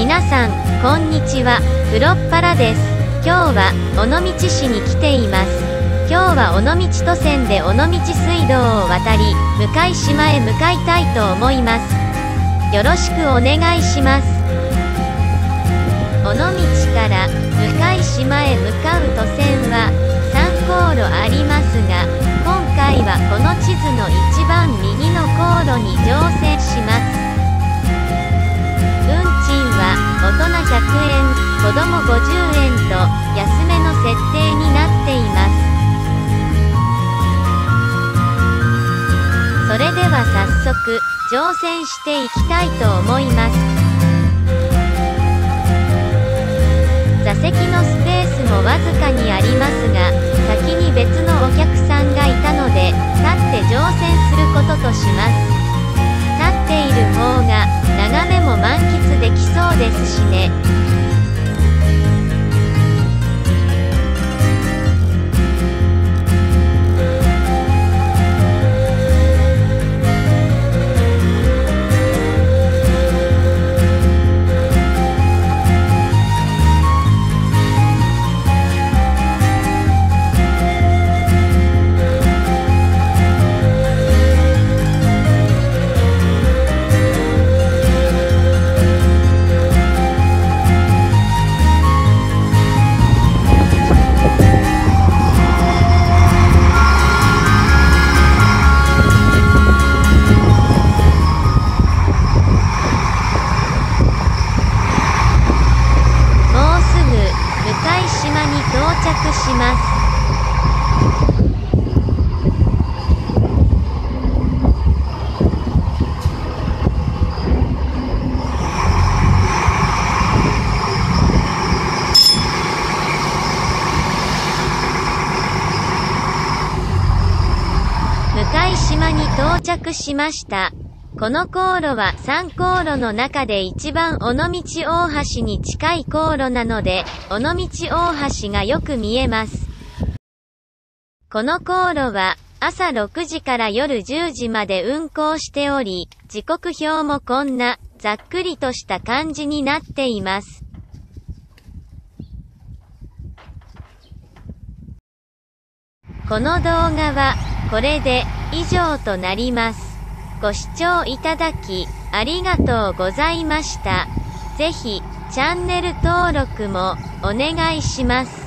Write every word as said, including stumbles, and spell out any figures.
皆さんこんにちは、プロッパラです。今日は尾道市に来ています。今日は尾道都線で尾道水道を渡り、向島へ向かいたいと思います。よろしくお願いします。尾道から向島へ向かう都線はさんこうろありますが、今回はこの地図の一番右の航路に乗船します。大人ひゃくえん、子供ごじゅうえんと安めの設定になっています。それでは早速乗船していきたいと思います。座席のスペースもわずかにありますが、先に別のお客さんがいたので立って乗船することとします。立っている方が眺めも満喫できそうですしね。島に到着しました。この航路はさんこうろの中で一番尾道大橋に近い航路なので、尾道大橋がよく見えます。この航路は朝ろくじから夜じゅうじまで運行しており、時刻表もこんなざっくりとした感じになっています。この動画はこれで以上となります。ご視聴いただきありがとうございました。ぜひチャンネル登録もお願いします。